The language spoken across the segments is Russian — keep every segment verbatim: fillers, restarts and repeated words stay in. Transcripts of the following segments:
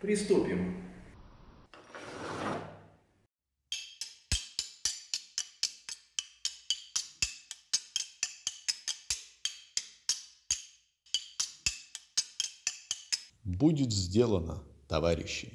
Приступим. Будет сделано, товарищи.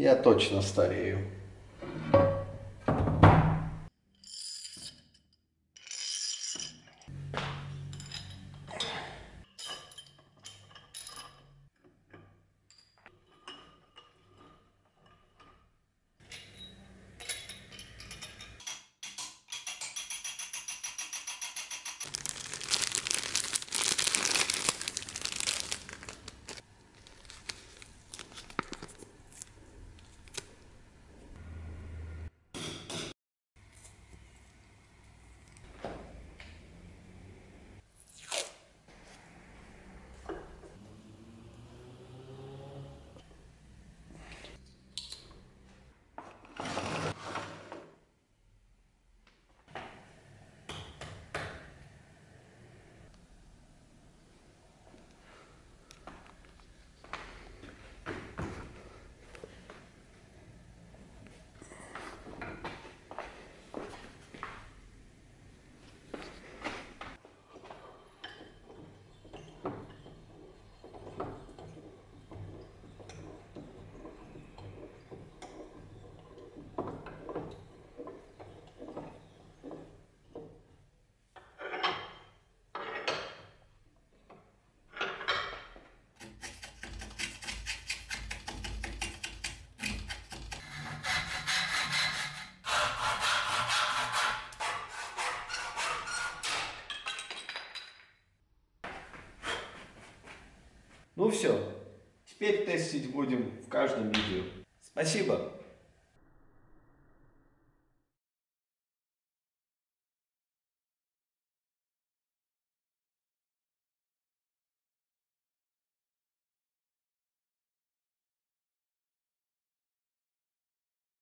я точно старею. Ну все, теперь тестить будем в каждом видео. Спасибо!